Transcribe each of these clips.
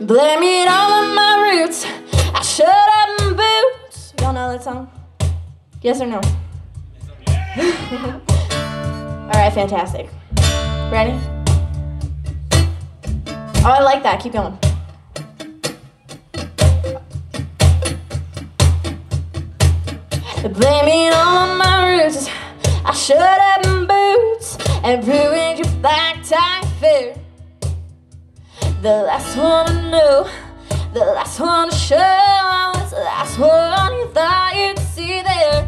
Blame it all on my roots. I shut up in boots. Y'all know that song? Yes or no? Alright, fantastic. Ready? Oh, I like that. Keep going. Blame it all on my roots. I shut up in boots and ruined your black tie fair. The last one to know, the last one to show, I was the last one you thought you'd see there.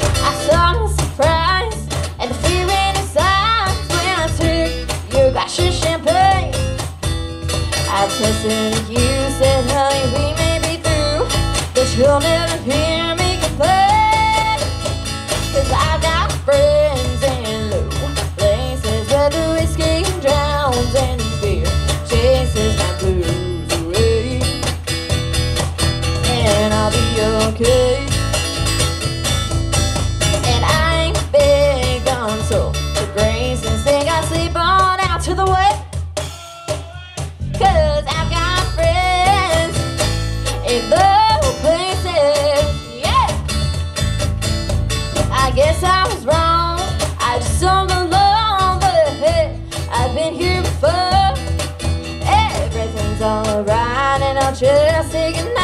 I saw the surprise and the fear in his eyes when I took your glass of champagne. I tested you, said honey, we may be through, but you'll never hear me complain. 'Cause I got friends in low places where the whiskey drowns and the beer chases my blues away, and I'll be okay. And I ain't big on soul to grace and sing. I sleep on out to the way. 'Cause I've got friends in low places, yeah. I guess I was wrong, I just don't belong, but hey, I've been here before. Everything's alright and I'll just take it.